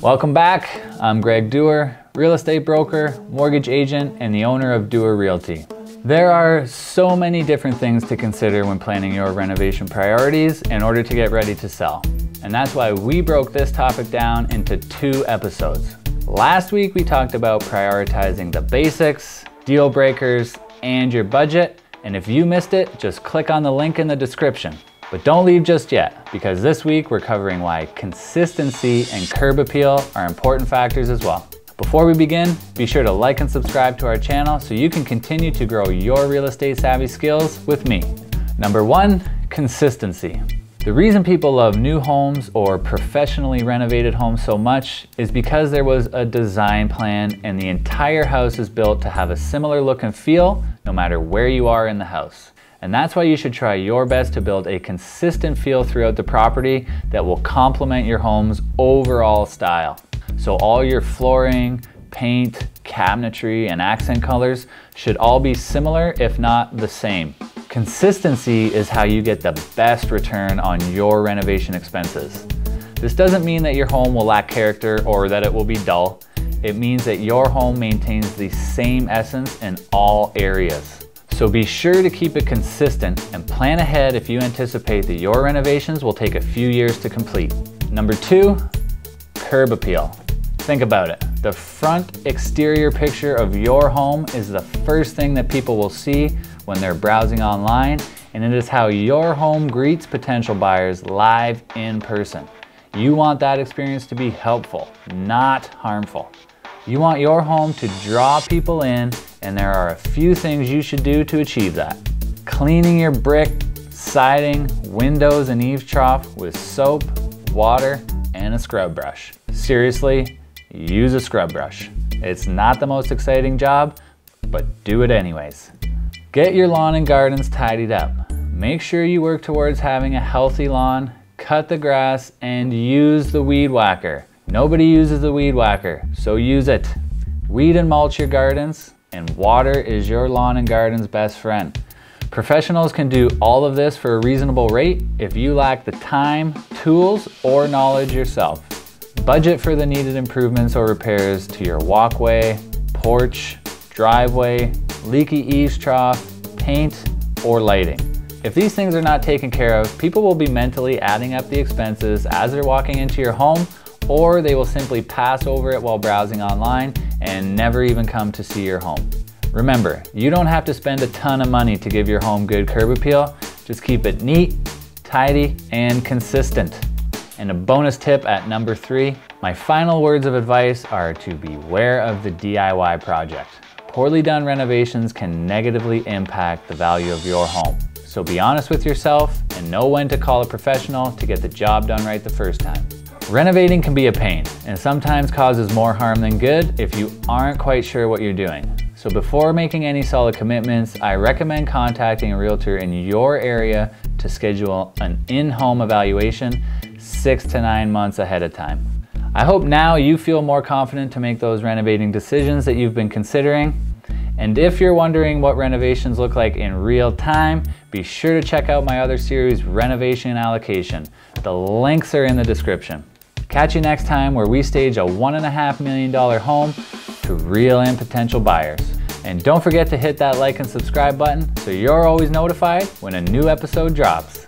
Welcome back. I'm Greg Dewar, real estate broker, mortgage agent, and the owner of Dewar Realty. There are so many different things to consider when planning your renovation priorities in order to get ready to sell. And that's why we broke this topic down into 2 episodes. Last week, we talked about prioritizing the basics, deal breakers, and your budget. And if you missed it, just click on the link in the description. But don't leave just yet, because this week we're covering why consistency and curb appeal are important factors as well. Before we begin, be sure to like and subscribe to our channel so you can continue to grow your real estate savvy skills with me. Number 1, consistency. The reason people love new homes or professionally renovated homes so much is because there was a design plan and the entire house is built to have a similar look and feel no matter where you are in the house. And that's why you should try your best to build a consistent feel throughout the property that will complement your home's overall style. So all your flooring, paint, cabinetry, and accent colors should all be similar, if not the same. Consistency is how you get the best return on your renovation expenses. This doesn't mean that your home will lack character or that it will be dull. It means that your home maintains the same essence in all areas. So be sure to keep it consistent and plan ahead if you anticipate that your renovations will take a few years to complete. Number 2, curb appeal. Think about it. The front exterior picture of your home is the first thing that people will see when they're browsing online, and it is how your home greets potential buyers live in person. You want that experience to be helpful, not harmful. You want your home to draw people in, and there are a few things you should do to achieve that. Cleaning your brick, siding, windows, and eave trough with soap, water, and a scrub brush. Seriously, use a scrub brush. It's not the most exciting job, but do it anyways. Get your lawn and gardens tidied up. Make sure you work towards having a healthy lawn, cut the grass, and use the weed whacker. Nobody uses the weed whacker, so use it. Weed and mulch your gardens, and water is your lawn and garden's best friend. Professionals can do all of this for a reasonable rate if you lack the time, tools, or knowledge yourself. Budget for the needed improvements or repairs to your walkway, porch, driveway, leaky eaves trough, paint, or lighting. If these things are not taken care of, people will be mentally adding up the expenses as they're walking into your home, or they will simply pass over it while browsing online and never even come to see your home. Remember, you don't have to spend a ton of money to give your home good curb appeal. Just keep it neat, tidy, and consistent. And a bonus tip at number 3, my final words of advice are to beware of the DIY project. Poorly done renovations can negatively impact the value of your home. So be honest with yourself and know when to call a professional to get the job done right the first time. Renovating can be a pain and sometimes causes more harm than good if you aren't quite sure what you're doing. So before making any solid commitments, I recommend contacting a realtor in your area to schedule an in-home evaluation 6 to 9 months ahead of time. I hope now you feel more confident to make those renovating decisions that you've been considering. And if you're wondering what renovations look like in real time, be sure to check out my other series, Renovation and Allocation. The links are in the description. Catch you next time where we stage a $1.5 million home to reel in potential buyers. And don't forget to hit that like and subscribe button so you're always notified when a new episode drops.